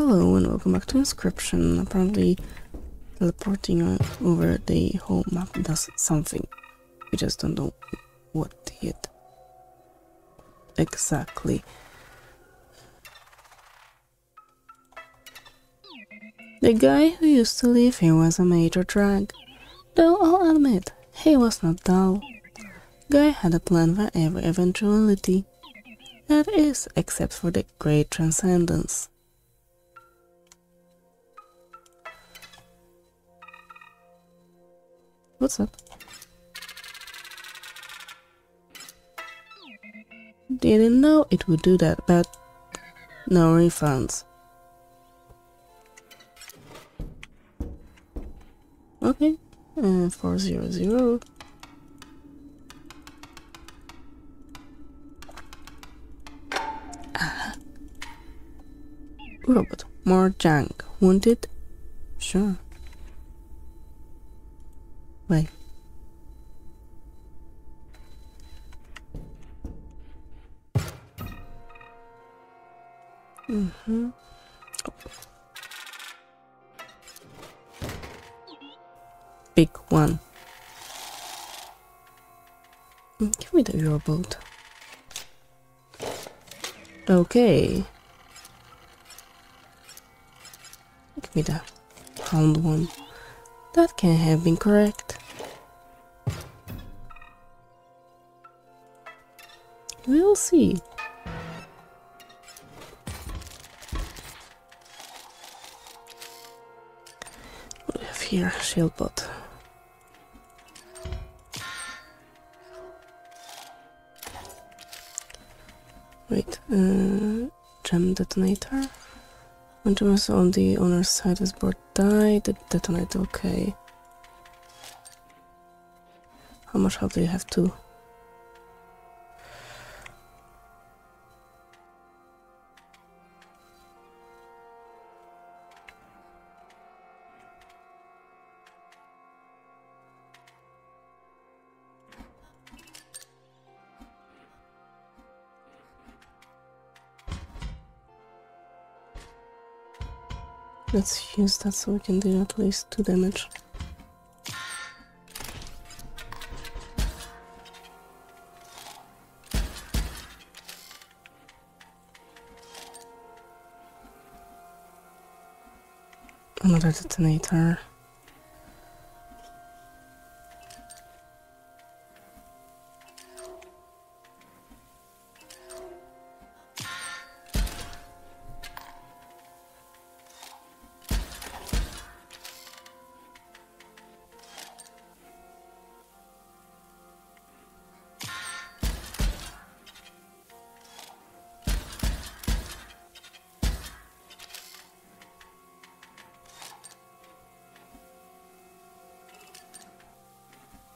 Hello and welcome back to Inscription. Apparently teleporting over the whole map does something. We just don't know what yet exactly. The guy who used to live here was a major drag, though I'll admit he was not dull. Guy had a plan for every eventuality, that is, except for the great transcendence. What's up? Didn't know it would do that, but no refunds. Okay, 400. Ah. Robot, more junk, won't it? Sure. Wait. Mm-hmm. Oh. Big one. Give me the Euroboat. Okay. Give me the round one. That can have been correct. We'll see. What do we have here? Shield bot. Wait, gem detonator. When gems on the owner's side is brought die, the detonator, okay. How much health do you have to? Let's use that so we can do at least 2 damage. Another detonator.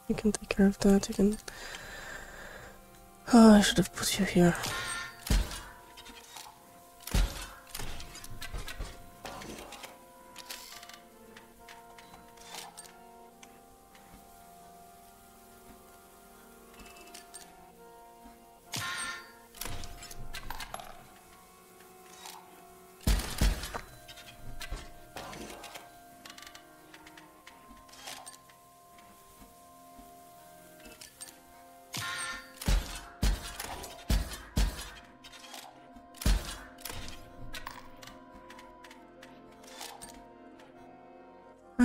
You can take care of that, you can... Oh, I should have put you here.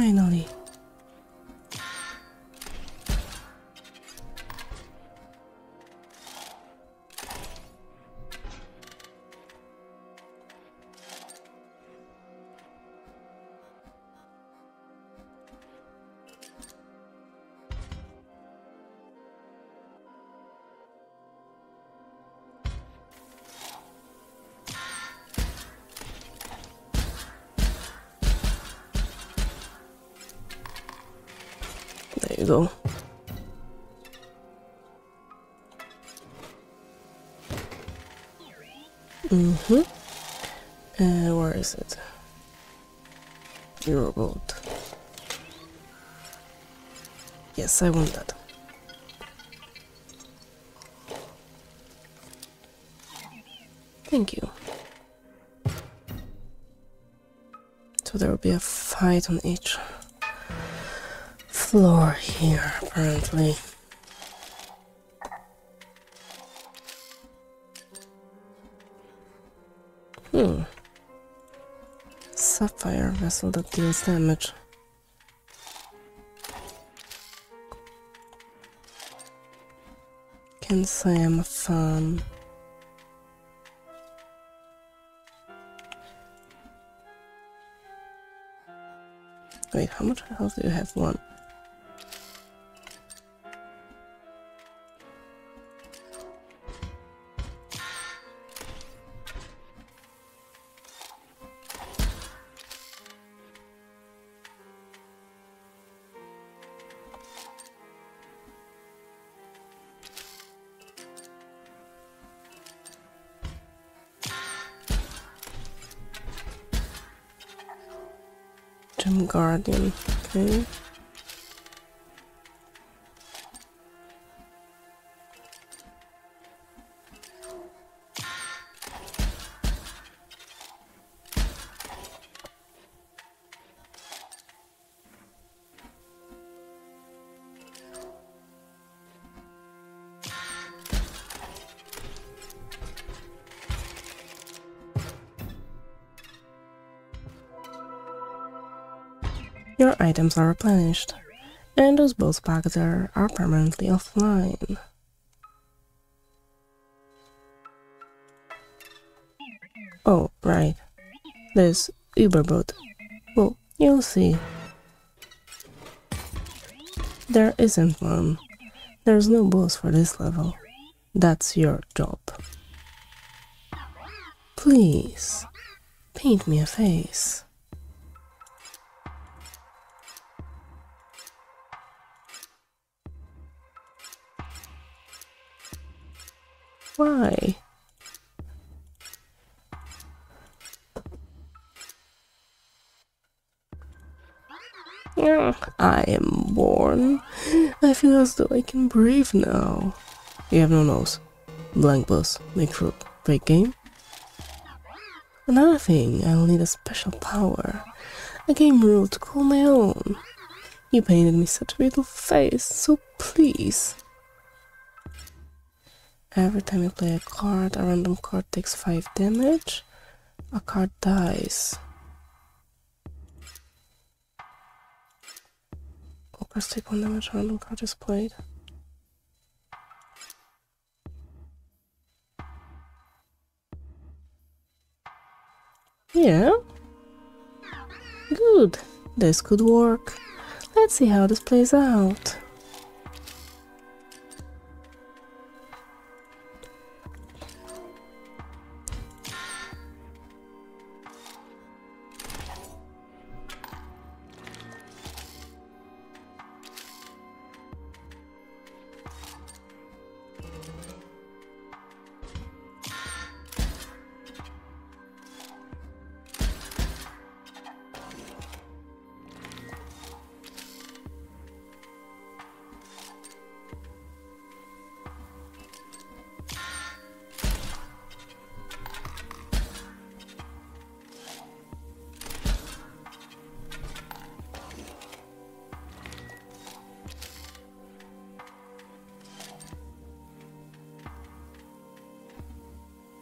Finally. There you go. Mm-hmm. Where is it? Euroboat. Yes, I want that. Thank you. so there will be a fight on each floor here, apparently. Sapphire vessel that deals damage. Can't say I'm a fan. Wait, how much health do you have? One. Guardian, okay. Your items are replenished, and those boss packets are permanently offline. Oh, right. There's Uberbot. Well, you'll see. There isn't one. There's no boss for this level. That's your job. Please, paint me a face. Why? I am born. I feel as though I can breathe now. You have no nose. Blank boss. Make fruit. Break game. Another thing, I will need a special power. A game rule to call my own. You painted me such a beautiful face, so please. Every time you play a card, a random card takes 5 damage, a card dies. Pokers take 1 damage, a random card is played. Yeah? Good. This could work. Let's see how this plays out.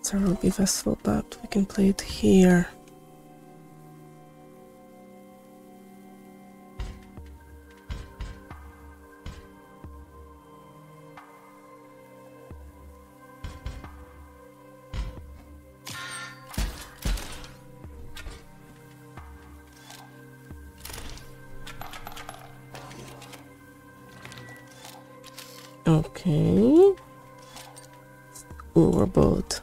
It's a ruby vessel, but we can play it here. Okay. Over boat.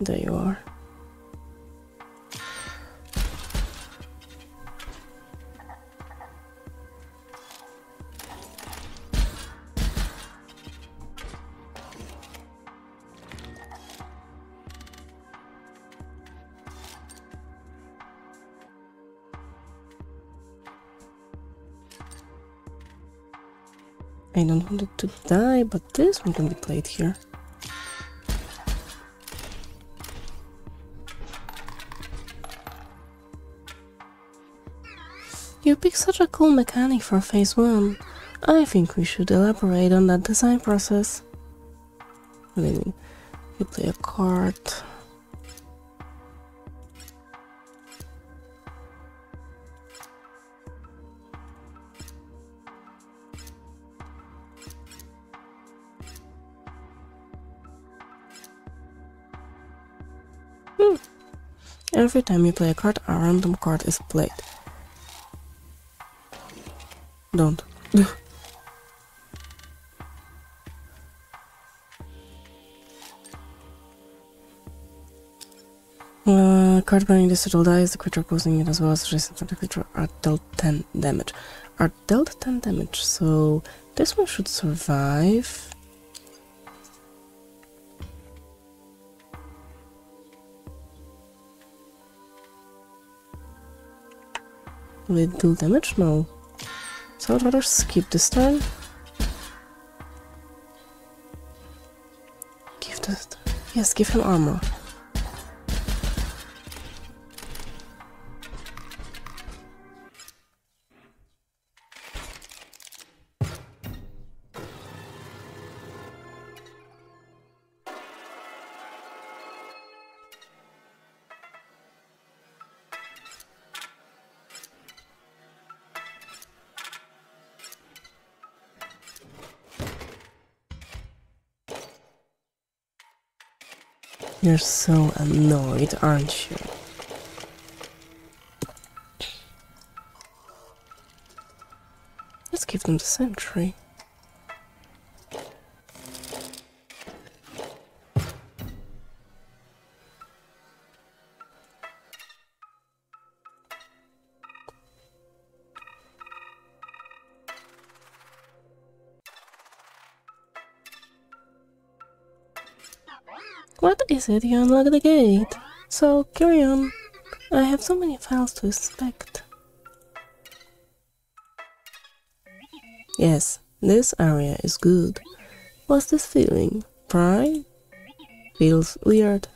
There you are. I don't want it to die, but this one can be played here. You picked such a cool mechanic for phase 1. I think we should elaborate on that design process. You play a card. Every time you play a card, a random card is played. Don't. Card burning this total die is the creature causing it as well as resistance of the creature are dealt 10 damage. Are dealt 10 damage, so this one should survive. Will it deal damage? No. So I'd rather skip this turn. Give this... Yes, give him armor. You're so annoyed, aren't you? Let's give them the sentry. What is it? You unlock the gate. So, carry on. I have so many files to inspect. Yes, this area is good. What's this feeling? Pride? Feels weird.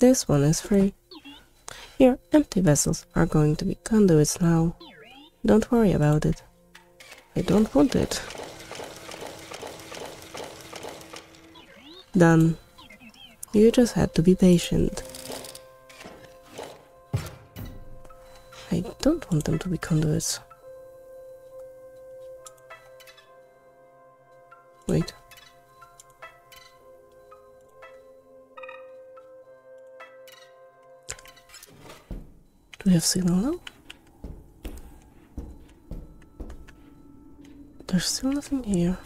This one is free. Your empty vessels are going to be conduits now. Don't worry about it. I don't want it. Done. You just had to be patient. I don't want them to be conduits. Wait. Do we have signal now? There's still nothing here.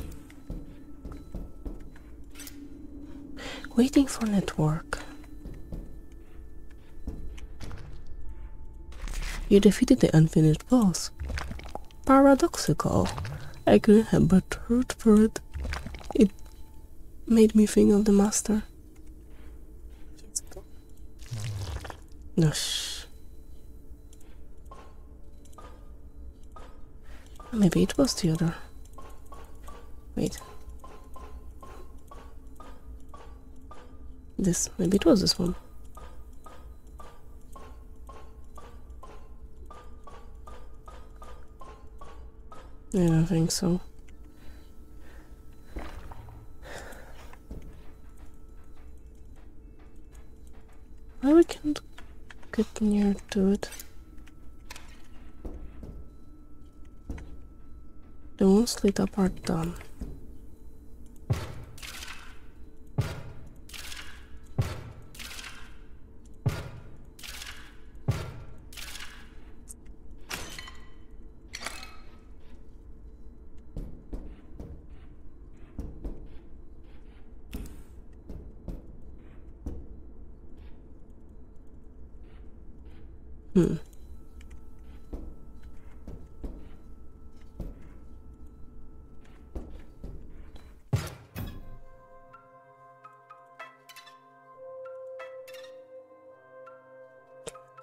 Waiting for network. You defeated the unfinished boss. Paradoxical. I couldn't have but root for it. It made me think of the master. No. Maybe it was the other. Wait. This. Maybe it was this one. I don't think so. Why we can't get near to it? The ones lit up are done.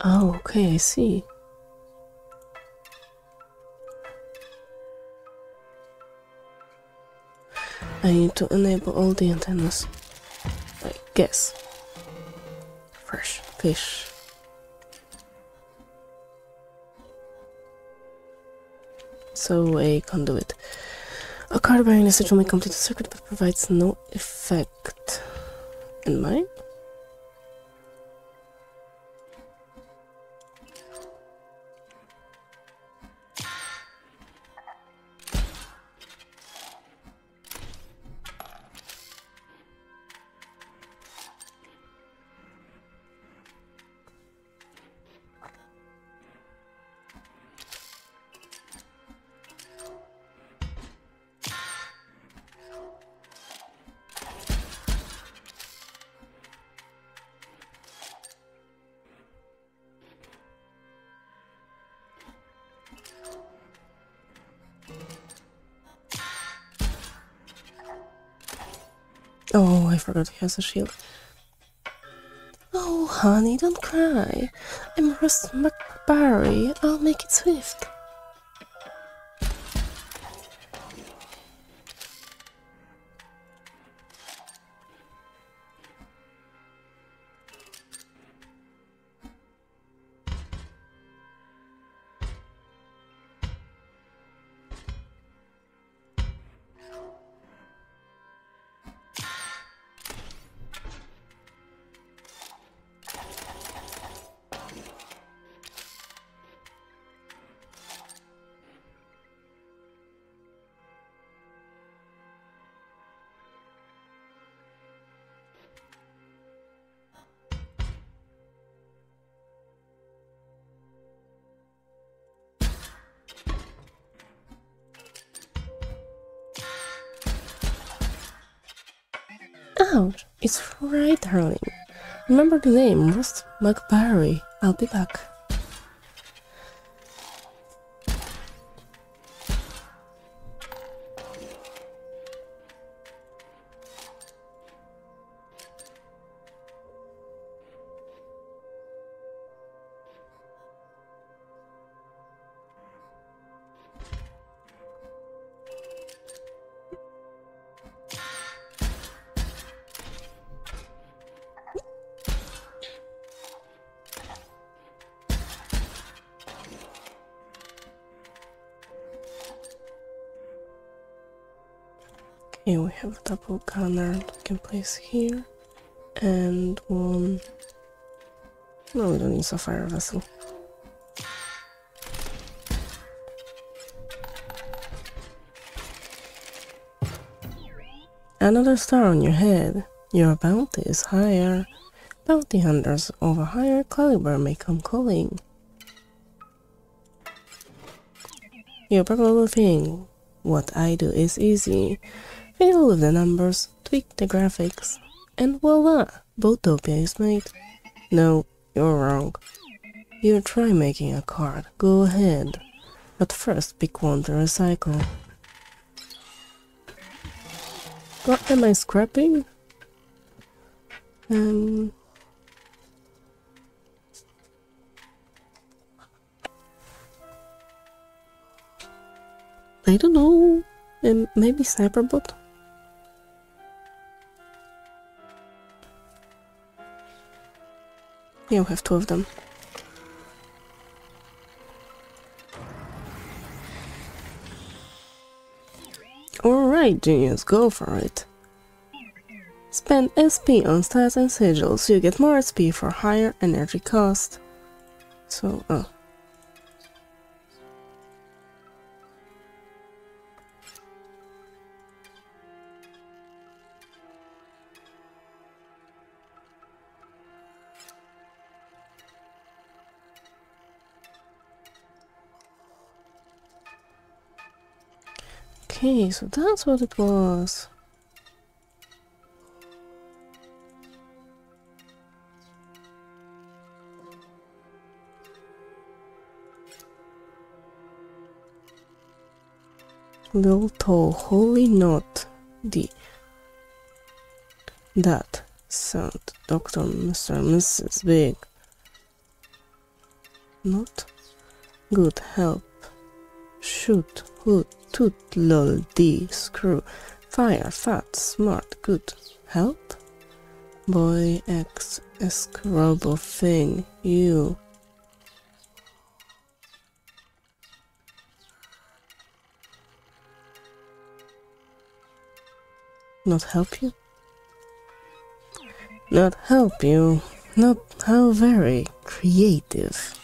Oh, okay, I see. I need to enable all the antennas, I guess. Fresh fish. So a conduit. A card bearing is only complete the circuit but provides no effect. And mine? Oh, I forgot he has a shield. Oh, honey, don't cry. I'm Rust McBarry. I'll make it swift. Ouch, it's right, darling. Remember the name, Rust McBarry. I'll be back. Okay, we have a double gunner that we can place here, and one... No, we don't need a fire vessel. Another star on your head. Your bounty is higher. Bounty hunters of a higher caliber may come calling. You probably think what I do is easy. Fiddle with the numbers, tweak the graphics, and voila! Botopia is made. No, you're wrong. You try making a card, go ahead. But first pick one to recycle. What am I scrapping? I don't know. Maybe Cyberbot? Yeah, we have two of them. Alright, genius, go for it. Spend SP on stats and sigils, you get more SP for higher energy cost. So, okay, so that's what it was. Little toe, holy not the that sound. Doctor, Mr. and Mrs. Big. Not good help. Shoot, hoot. Toot, lol, D, screw, fire, fat, smart, good, help, boy X escrobo thing, you. Not help you? Not help you? Not how very creative.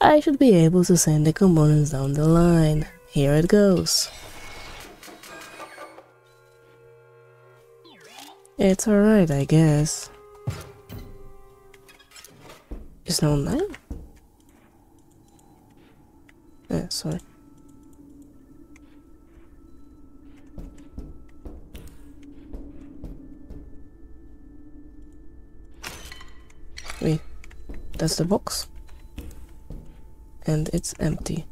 I should be able to send the components down the line. Here it goes. It's alright, I guess. It's not online? Eh, sorry. Wait, that's the box? And it's empty.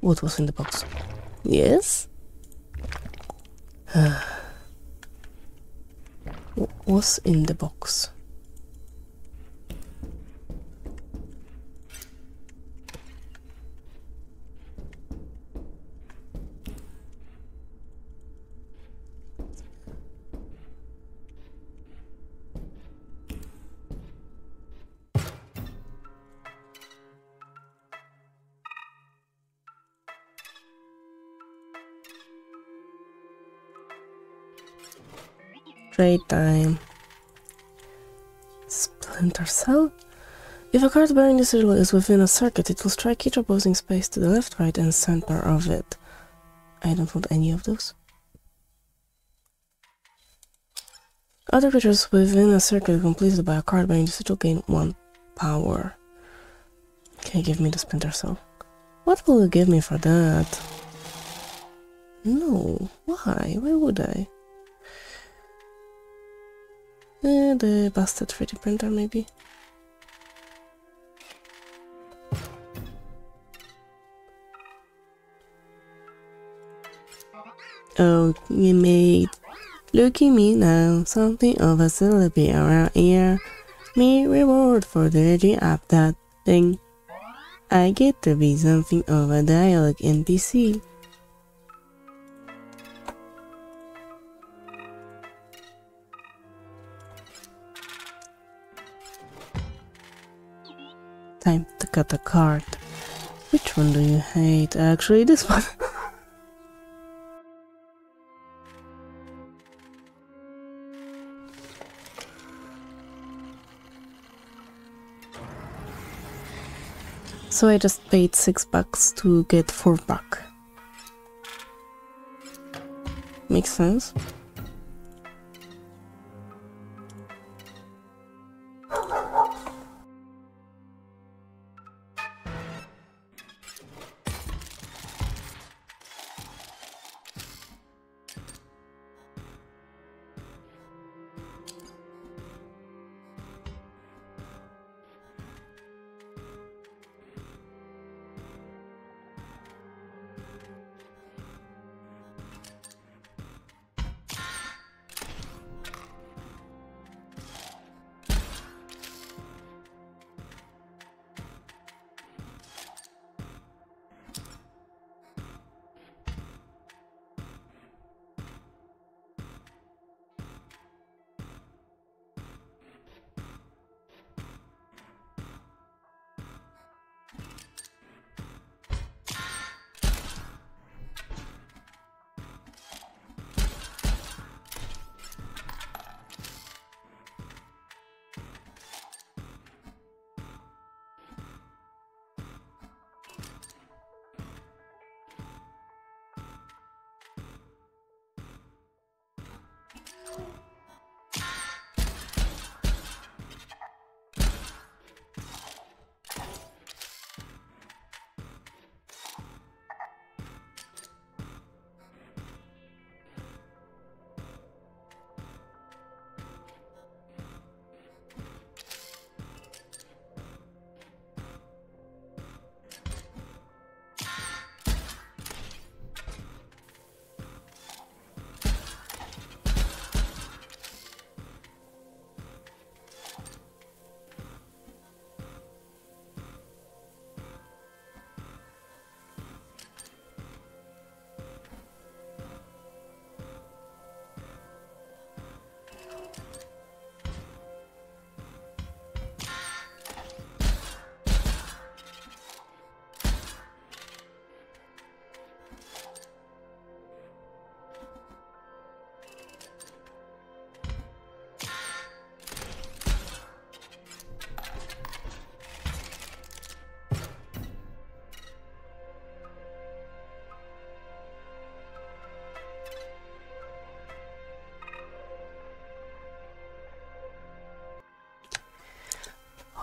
What was in the box? Yes? What was in the box? Trade time. Splinter Cell? If a card bearing the circle is within a circuit, it will strike each opposing space to the left, right, and center of it. I don't want any of those. Other creatures within a circuit completed by a card bearing the circle gain 1 power. Okay, give me the Splinter Cell. What will you give me for that? No. Why? Why would I? The bastard 3D printer, maybe. Oh, you made. Look at me now, something of a celebrity around here. Me reward for dredging up that thing. I get to be something of a dialogue NPC. Time to cut a card. Which one do you hate? Actually, this one. So I just paid $6 to get $4 back. Makes sense.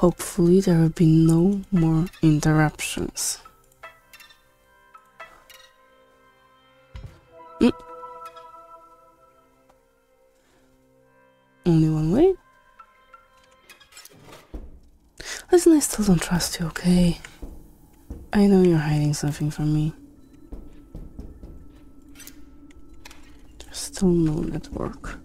Hopefully there will be no more interruptions. Only one way? Listen, I still don't trust you, okay? I know you're hiding something from me. There's still no network.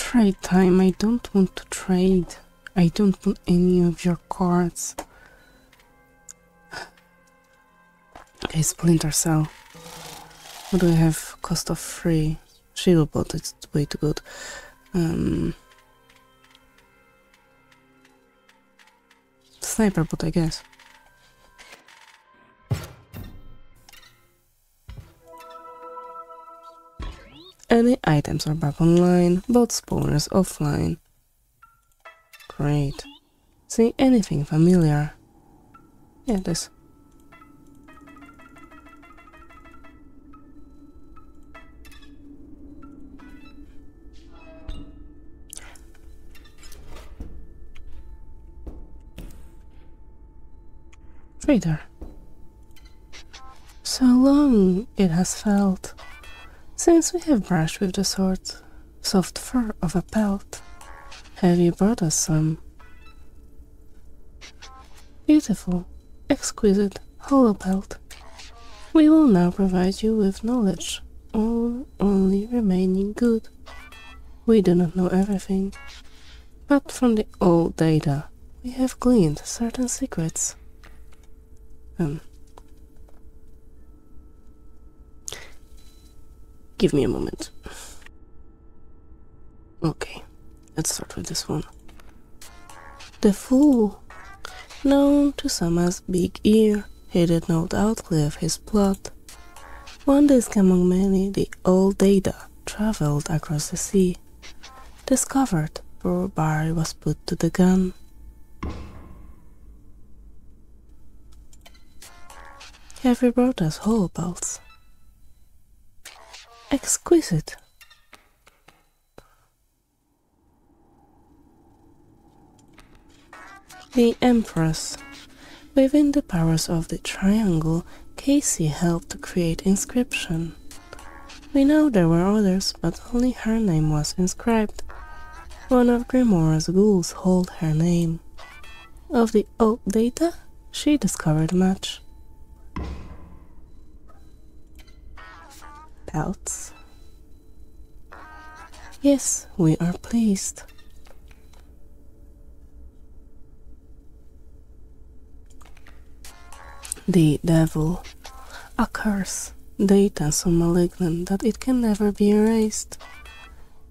Trade time. I don't want to trade. I don't want any of your cards. Okay, Splinter Cell. What do I have? Cost of 3. Cyberbot, it's way too good. Cyberbot, I guess. Any items are back online, both spawners offline. Great. See anything familiar? Yeah, this. Trader. So long it has felt since we have brushed with the soft fur of a pelt. Have you brought us some? Beautiful, exquisite, hollow pelt. We will now provide you with knowledge, all only remaining good. We do not know everything, but from the old data we have gleaned certain secrets. Give me a moment. Okay, let's start with this one. The fool, known to some as Big Ear, did not outlive his plot. One disk among many, the old data traveled across the sea. Discovered, poor Barry was put to the gun. Have you brought us hollow pelts? Exquisite. The Empress. Within the powers of the Triangle, Casey helped to create Inscription. We know there were others, but only her name was inscribed. One of Grimora's ghouls hold her name. Of the old data, she discovered much. Pelts. Yes, we are pleased. The devil. A curse, data so malignant that it can never be erased.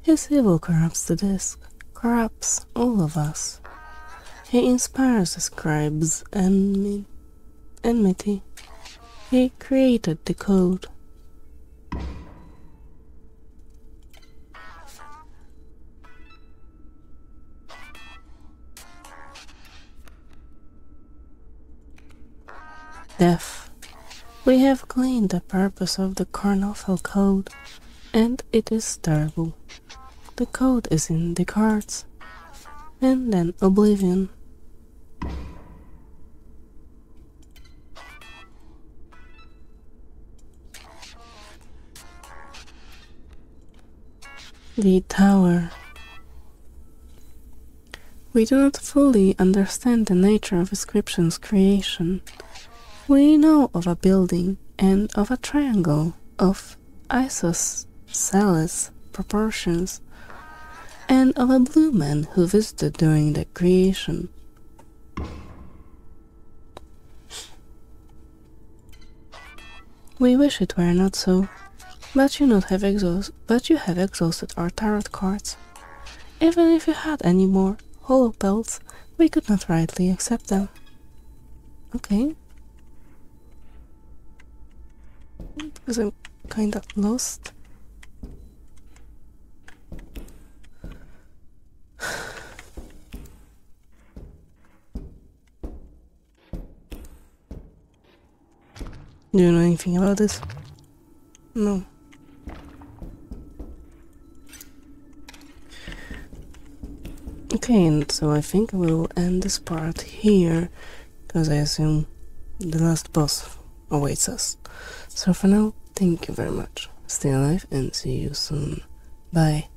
His evil corrupts the disk, corrupts all of us. He inspires the scribe's enmity. He created the code. Death. We have gleaned the purpose of the Carnoffel Code, and it is terrible. The code is in the cards, and then oblivion. The Tower. We do not fully understand the nature of Inscription's creation. We know of a building and of a triangle of isosceles proportions and of a blue man who visited during the creation. We wish it were not so, but you have exhausted our tarot cards. Even if you had any more hollow pelts, we could not rightly accept them. Okay. Because I'm kind of lost. Do you know anything about this? No. Okay, and so I think we will end this part here, because I assume the last boss awaits us. So for now, thank you very much. Stay alive and see you soon. Bye.